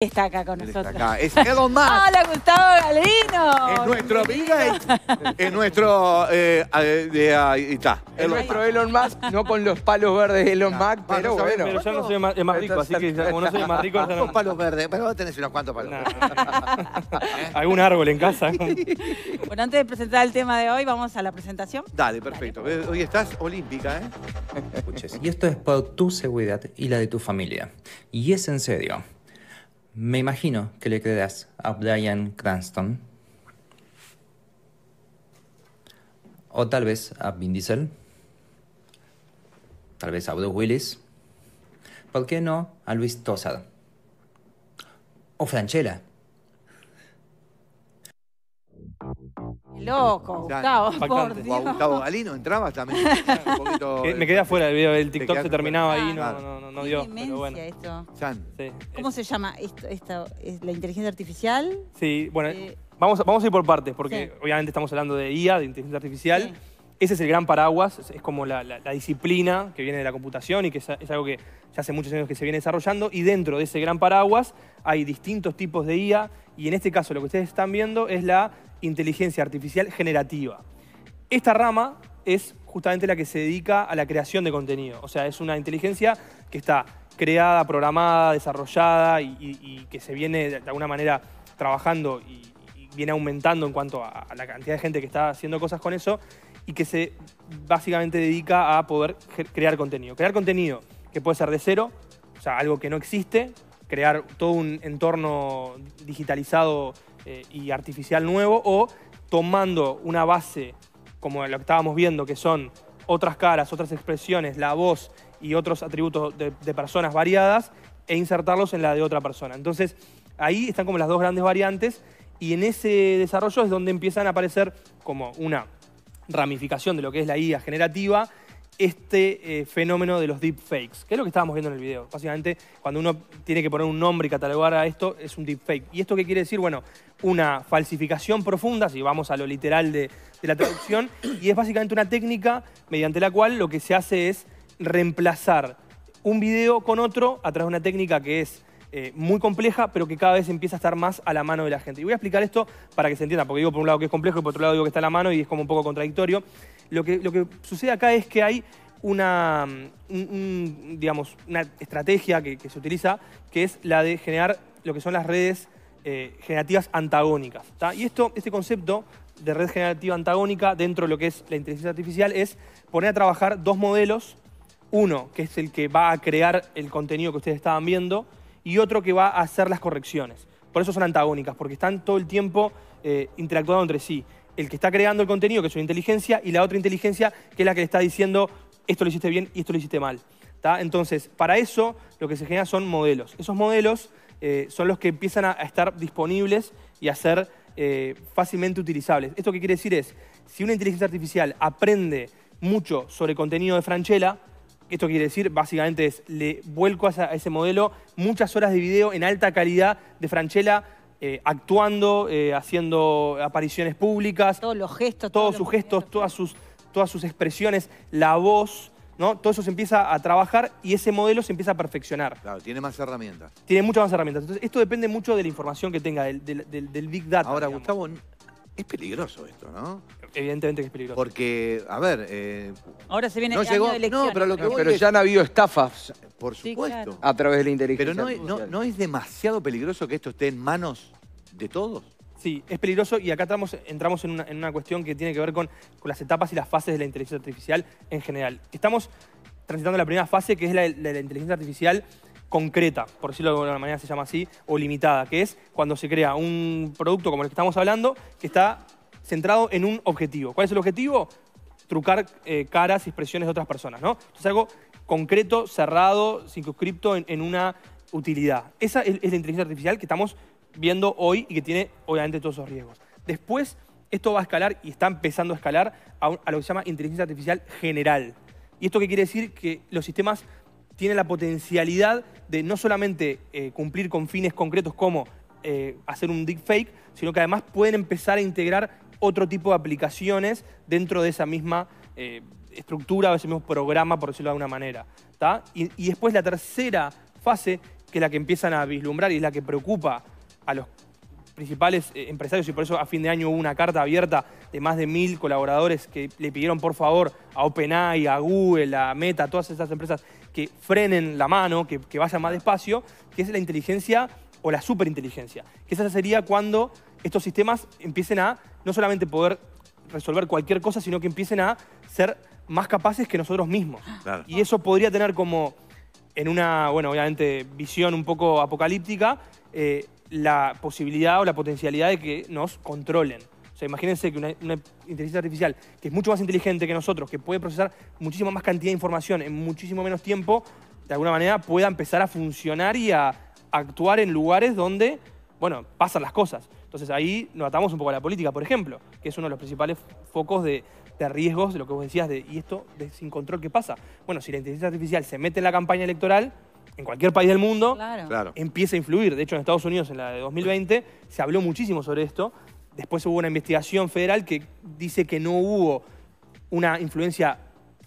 Está acá con nosotros. Es Elon Musk. ¡Hola, Gustavo Gallino! Es nuestro amigo. Es nuestro... ahí está. Es nuestro Elon Musk, no con los palos verdes de Elon Musk, pero bueno. Pero yo no soy más rico, así que como no soy más rico... Con palos verdes, pero vos tenés unos cuantos palos verdes. ¿Algún árbol en casa? Bueno, antes de presentar el tema de hoy, vamos a la presentación. Dale, perfecto. Hoy estás olímpica, ¿eh? Escuches. Y esto es por tu seguridad y la de tu familia. Y es en serio. Me imagino que le creerás a Brian Cranston. O tal vez a Vin Diesel. Tal vez a Andrew Willis. ¿Por qué no a Luis Tosar? O Francella. Loco, Gustavo, por Dios. Gustavo Gallino, entrabas también. Un poquito, me quedé afuera del video, el TikTok se terminaba ahí, no dio. Pero bueno. Esto. Sí. ¿Cómo se llama esto? ¿Es la inteligencia artificial? Sí, bueno, vamos a ir por partes, porque obviamente estamos hablando de IA, de inteligencia artificial. Sí. Ese es el gran paraguas, es como la disciplina que viene de la computación y que es algo que ya hace muchos años que se viene desarrollando. Y dentro de ese gran paraguas hay distintos tipos de IA y en este caso lo que ustedes están viendo es la inteligencia artificial generativa. Esta rama es justamente la que se dedica a la creación de contenido. O sea, es una inteligencia que está creada, programada, desarrollada y que se viene de alguna manera trabajando y viene aumentando en cuanto a la cantidad de gente que está haciendo cosas con eso y que se básicamente dedica a poder crear contenido. Crear contenido que puede ser de cero, o sea, algo que no existe, crear todo un entorno digitalizado y artificial nuevo, o tomando una base como lo que estábamos viendo, que son otras caras, otras expresiones, la voz y otros atributos de personas variadas, e insertarlos en la de otra persona. Entonces, ahí están como las dos grandes variantes, y en ese desarrollo es donde empiezan a aparecer como una ramificación de lo que es la IA generativa, este fenómeno de los deep fakes, que es lo que estábamos viendo en el video. Básicamente, cuando uno tiene que poner un nombre y catalogar a esto, es un deep fake. ¿Y esto qué quiere decir? Bueno, una falsificación profunda, si vamos a lo literal de la traducción, y es básicamente una técnica mediante la cual lo que se hace es reemplazar un video con otro a través de una técnica que es muy compleja, pero que cada vez empieza a estar más a la mano de la gente. Y voy a explicar esto para que se entienda, porque digo por un lado que es complejo y por otro lado digo que está a la mano y es como un poco contradictorio. Lo que sucede acá es que hay una estrategia que se utiliza, que es la de generar lo que son las redes generativas antagónicas. ¿Tá? Y este concepto de red generativa antagónica dentro de lo que es la inteligencia artificial es poner a trabajar dos modelos, uno que es el que va a crear el contenido que ustedes estaban viendo, y otro que va a hacer las correcciones. Por eso son antagónicas, porque están todo el tiempo interactuando entre sí. El que está creando el contenido, que es una inteligencia, y la otra inteligencia, que es la que le está diciendo esto lo hiciste bien y esto lo hiciste mal. ¿Tá? Entonces, para eso lo que se genera son modelos. Esos modelos son los que empiezan a estar disponibles y a ser fácilmente utilizables. Esto que quiere decir es, si una inteligencia artificial aprende mucho sobre contenido de Francella, esto quiere decir, básicamente, es le vuelco a ese modelo muchas horas de video en alta calidad de Francella, actuando, haciendo apariciones públicas. Todos los gestos. Todos sus gestos, todas sus expresiones, la voz, ¿no? Todo eso se empieza a trabajar y ese modelo se empieza a perfeccionar. Claro, tiene más herramientas. Tiene muchas más herramientas. Entonces, esto depende mucho de la información que tenga, del Big Data. Ahora, digamos. Gustavo, es peligroso esto, ¿no? Evidentemente que es peligroso. Porque, a ver... ahora se viene el año de elecciones. No, pero, pero ya han habido estafas. Por supuesto. Sí, claro. A través de la inteligencia artificial. Pero ¿no es demasiado peligroso que esto esté en manos de todos? Sí, es peligroso y acá entramos en una cuestión que tiene que ver con las etapas y las fases de la inteligencia artificial en general. Estamos transitando la primera fase, que es la de la inteligencia artificial concreta, por decirlo de alguna manera se llama así, o limitada, que es cuando se crea un producto como el que estamos hablando, que está centrado en un objetivo. ¿Cuál es el objetivo? Trucar caras y expresiones de otras personas, ¿no? Entonces algo concreto, cerrado, circunscripto en una utilidad. Esa es la inteligencia artificial que estamos viendo hoy y que tiene, obviamente, todos esos riesgos. Después, esto va a escalar y está empezando a escalar a lo que se llama inteligencia artificial general. ¿Y esto qué quiere decir? Que los sistemas tienen la potencialidad de no solamente cumplir con fines concretos como hacer un deepfake, sino que además pueden empezar a integrar otro tipo de aplicaciones dentro de esa misma estructura o ese mismo programa, por decirlo de alguna manera. ¿Tá? Y después la tercera fase, que es la que empiezan a vislumbrar y es la que preocupa a los principales empresarios, y por eso a fin de año hubo una carta abierta de más de 1000 colaboradores que le pidieron por favor a OpenAI, a Google, a Meta, a todas esas empresas que frenen la mano, que vayan más despacio, que es la inteligencia o la superinteligencia. Que esa sería cuando estos sistemas empiecen a no solamente poder resolver cualquier cosa, sino que empiecen a ser más capaces que nosotros mismos. Claro. Y eso podría tener como, en una, bueno, obviamente, visión un poco apocalíptica, la posibilidad o la potencialidad de que nos controlen. O sea, imagínense que una inteligencia artificial que es mucho más inteligente que nosotros, que puede procesar muchísima más cantidad de información en muchísimo menos tiempo, de alguna manera pueda empezar a funcionar y a actuar en lugares donde, bueno, pasan las cosas. Entonces ahí nos atamos un poco a la política, por ejemplo, que es uno de los principales focos de riesgos, de lo que vos decías, de ¿y esto de sin control qué pasa? Bueno, si la inteligencia artificial se mete en la campaña electoral, en cualquier país del mundo, claro, empieza a influir. De hecho, en Estados Unidos, en la de 2020, se habló muchísimo sobre esto. Después hubo una investigación federal que dice que no hubo una influencia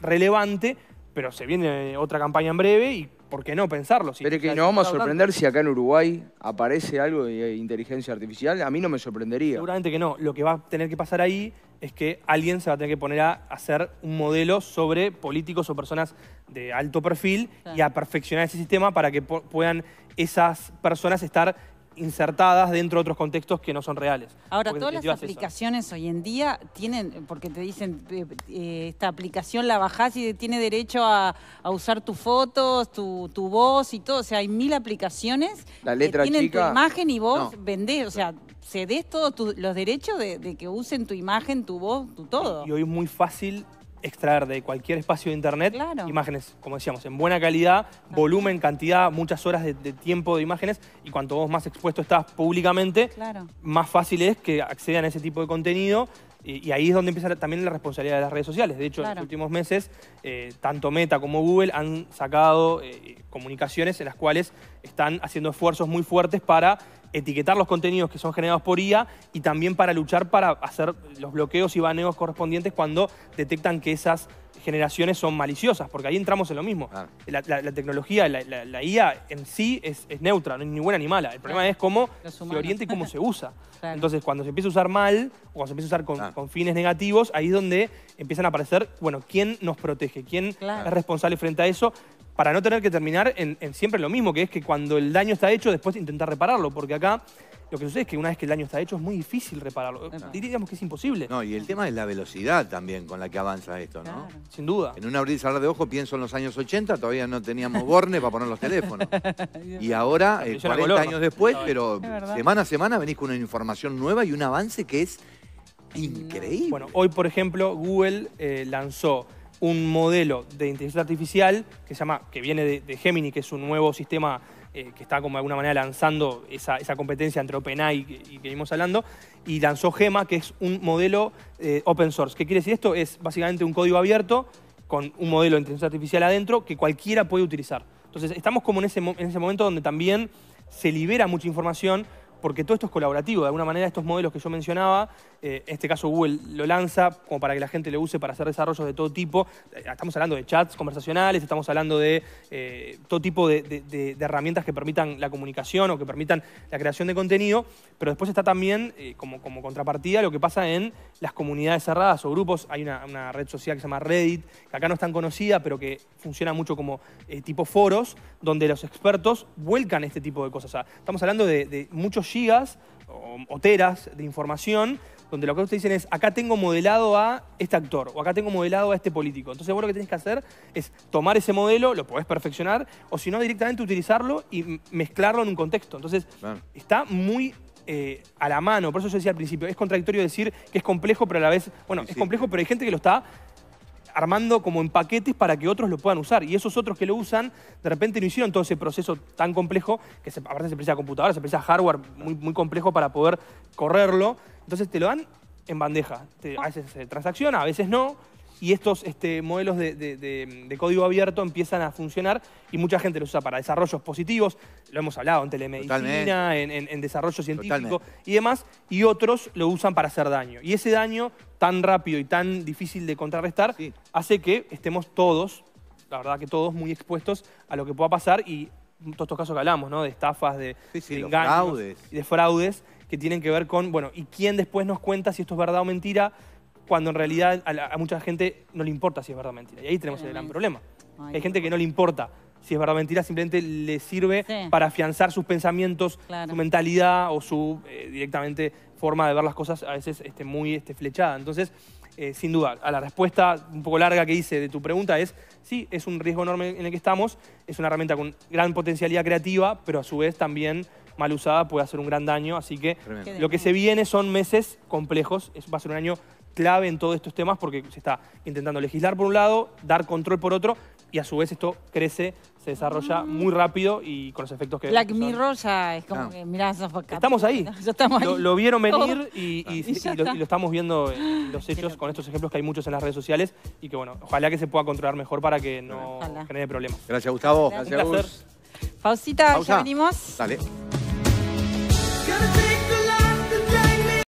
relevante, pero se viene otra campaña en breve y ¿por qué no pensarlo? Si pero es que nos vamos a sorprender si acá en Uruguay aparece algo de inteligencia artificial. A mí no me sorprendería. Seguramente que no. Lo que va a tener que pasar ahí es que alguien se va a tener que poner a hacer un modelo sobre políticos o personas de alto perfil, claro, y a perfeccionar ese sistema para que puedan esas personas estar insertadas dentro de otros contextos que no son reales. Ahora, todas las aplicaciones hoy en día tienen, porque te dicen, esta aplicación la bajás y tiene derecho a usar tus fotos, tu voz y todo. O sea, hay 1000 aplicaciones que tienen chica, tu imagen y vos no vendés. O sea, cedés todos los derechos de que usen tu imagen, tu voz, tu todo. Y hoy es muy fácil extraer de cualquier espacio de internet, claro, imágenes, como decíamos, en buena calidad, claro, volumen, cantidad, muchas horas de tiempo de imágenes, y cuanto vos más expuesto estás públicamente, claro, más fácil es que accedan a ese tipo de contenido, y ahí es donde empieza también la responsabilidad de las redes sociales. De hecho, claro, en los últimos meses, tanto Meta como Google han sacado comunicaciones en las cuales están haciendo esfuerzos muy fuertes para etiquetar los contenidos que son generados por IA y también para luchar para hacer los bloqueos y baneos correspondientes cuando detectan que esas generaciones son maliciosas, porque ahí entramos en lo mismo. Ah. La tecnología, la IA en sí es neutra, no es ni buena ni mala. El problema, claro, es cómo se orienta y cómo se usa. Claro. Entonces, cuando se empieza a usar mal, o cuando se empieza a usar con fines negativos, ahí es donde empiezan a aparecer, bueno, quién nos protege, quién, claro, es responsable frente a eso, para no tener que terminar en siempre lo mismo, que es que cuando el daño está hecho, después intentar repararlo, porque acá lo que sucede es que una vez que el daño está hecho es muy difícil repararlo. No. Diríamos que es imposible. No, y el tema es la velocidad también con la que avanza esto, ¿no? Claro. Sin duda. En un abrir y cerrar de ojos, pienso en los años 80, todavía no teníamos borne para poner los teléfonos. Y ahora, 40 años después, no, pero semana a semana venís con una información nueva y un avance que es increíble. Bueno, hoy, por ejemplo, Google lanzó un modelo de inteligencia artificial que se llama, que viene de Gemini, que es un nuevo sistema que está como de alguna manera lanzando esa competencia entre OpenAI y que vimos hablando, y lanzó Gemma, que es un modelo open source. ¿Qué quiere decir esto? Es básicamente un código abierto con un modelo de inteligencia artificial adentro que cualquiera puede utilizar. Entonces estamos como en ese momento donde también se libera mucha información, porque todo esto es colaborativo. De alguna manera, estos modelos que yo mencionaba, en este caso Google lo lanza como para que la gente lo use para hacer desarrollos de todo tipo. Estamos hablando de chats conversacionales, estamos hablando de todo tipo de herramientas que permitan la comunicación o que permitan la creación de contenido, pero después está también, como contrapartida, lo que pasa en las comunidades cerradas o grupos. Hay una red social que se llama Reddit, que acá no es tan conocida, pero que funciona mucho como tipo foros, donde los expertos vuelcan este tipo de cosas. O sea, estamos hablando de muchos gigas o teras de información, donde lo que ustedes dicen es, acá tengo modelado a este actor, o acá tengo modelado a este político. Entonces vos lo que tenés que hacer es tomar ese modelo, lo podés perfeccionar, o si no, directamente utilizarlo y mezclarlo en un contexto. Entonces, claro, está muy a la mano. Por eso yo decía al principio, es contradictorio decir que es complejo, pero a la vez, bueno, sí, es complejo, pero hay gente que lo está armando como en paquetes para que otros lo puedan usar. Y esos otros que lo usan, de repente no hicieron todo ese proceso tan complejo, que aparte se precisa computadora, se precisa hardware muy, muy complejo para poder correrlo. Entonces te lo dan en bandeja. A veces se transacciona, a veces no. Y estos modelos de código abierto empiezan a funcionar y mucha gente los usa para desarrollos positivos. Lo hemos hablado en telemedicina, en desarrollo científico, totalmente, y demás. Y otros lo usan para hacer daño. Y ese daño tan rápido y tan difícil de contrarrestar, sí, hace que estemos todos, la verdad que todos, muy expuestos a lo que pueda pasar. Y todos estos casos que hablamos, ¿no? De estafas, de, de engaños, fraudes. Y de fraudes que tienen que ver con, bueno, y quién después nos cuenta si esto es verdad o mentira, cuando en realidad a mucha gente no le importa si es verdad o mentira. Y ahí tenemos el gran problema. Ay, hay gente que no le importa si es verdad o mentira, simplemente le sirve para afianzar sus pensamientos, su mentalidad o su directamente forma de ver las cosas a veces muy flechada. Entonces, sin duda, a la respuesta un poco larga que hice de tu pregunta es, sí, es un riesgo enorme en el que estamos, es una herramienta con gran potencialidad creativa, pero a su vez también mal usada puede hacer un gran daño, así que lo que se viene son meses complejos, va a ser un año clave en todos estos temas porque se está intentando legislar por un lado, dar control por otro, y a su vez esto crece, se desarrolla muy rápido y con los efectos que... Black Mirror ya es como que mirá... Estamos ahí, lo vieron venir y lo estamos viendo en los hechos con estos ejemplos que hay muchos en las redes sociales y que bueno, ojalá que se pueda controlar mejor para que no genere problemas. Gracias, Gustavo. Gracias. Pausita, ya venimos. Dale.